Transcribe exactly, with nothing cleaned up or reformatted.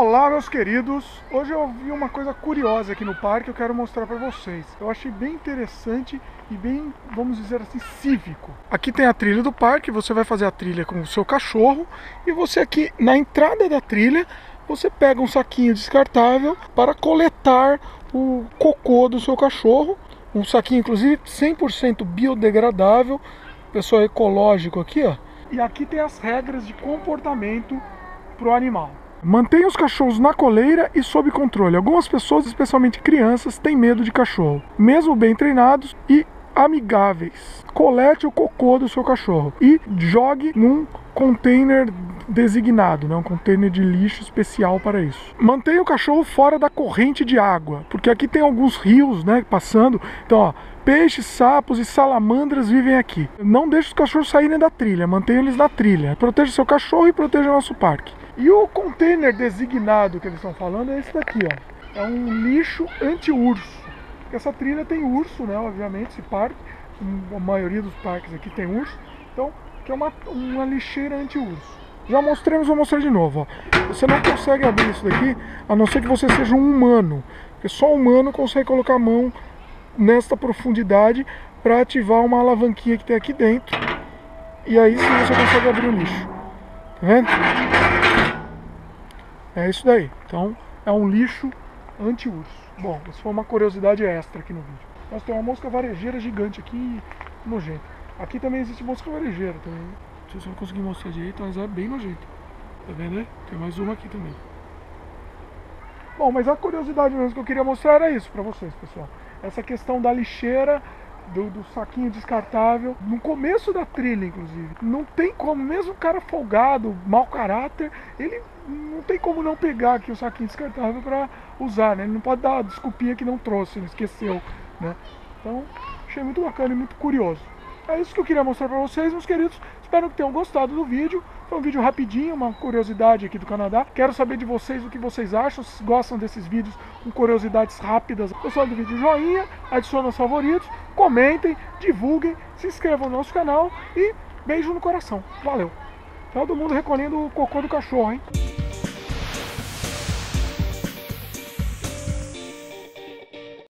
Olá, meus queridos! Hoje eu vi uma coisa curiosa aqui no parque que eu quero mostrar para vocês. Eu achei bem interessante e bem, vamos dizer assim, cívico. Aqui tem a trilha do parque, você vai fazer a trilha com o seu cachorro e você aqui na entrada da trilha, você pega um saquinho descartável para coletar o cocô do seu cachorro. Um saquinho, inclusive, cem por cento biodegradável, pessoal, ecológico aqui, ó. E aqui tem as regras de comportamento para o animal. Mantenha os cachorros na coleira e sob controle. Algumas pessoas, especialmente crianças, têm medo de cachorro, mesmo bem treinados e amigáveis. Colete o cocô do seu cachorro e jogue num container designado, né? Um container de lixo especial para isso. Mantenha o cachorro fora da corrente de água, porque aqui tem alguns rios, né, passando. Então, ó, peixes, sapos e salamandras vivem aqui. Não deixe os cachorros saírem da trilha, mantenha eles na trilha. Proteja seu cachorro e proteja nosso parque. E o container designado que eles estão falando é esse daqui, ó. É um lixo anti-urso. Essa trilha tem urso, né? Obviamente, esse parque, a maioria dos parques aqui tem urso. Então, que é uma, uma lixeira anti-urso. Já mostrei, mas vou mostrar de novo, ó. Você não consegue abrir isso daqui, a não ser que você seja um humano. Porque só humano consegue colocar a mão nesta profundidade para ativar uma alavanquinha que tem aqui dentro. E aí sim você consegue abrir o lixo. Tá vendo? É isso daí. Então, é um lixo anti-urso. Bom, isso foi uma curiosidade extra aqui no vídeo. Nós temos uma mosca varejeira gigante aqui, nojenta. Aqui também existe mosca varejeira. Também. Não sei se eu consegui mostrar direito, mas é bem nojento. Tá vendo, né? Tem mais uma aqui também. Bom, mas a curiosidade mesmo que eu queria mostrar era isso pra vocês, pessoal. Essa questão da lixeira, do, do saquinho descartável. No começo da trilha, inclusive. Não tem como, mesmo o cara folgado, mau caráter, ele... não tem como não pegar aqui o saquinho descartável para usar, né? Ele não pode dar a desculpinha que não trouxe, não esqueceu, né? Então, achei muito bacana e muito curioso. É isso que eu queria mostrar para vocês, meus queridos. Espero que tenham gostado do vídeo. Foi um vídeo rapidinho, uma curiosidade aqui do Canadá. Quero saber de vocês o que vocês acham, se gostam desses vídeos com curiosidades rápidas. Pessoal do vídeo, joinha, adicione aos favoritos, comentem, divulguem, se inscrevam no nosso canal e beijo no coração. Valeu! Todo mundo recolhendo o cocô do cachorro, hein?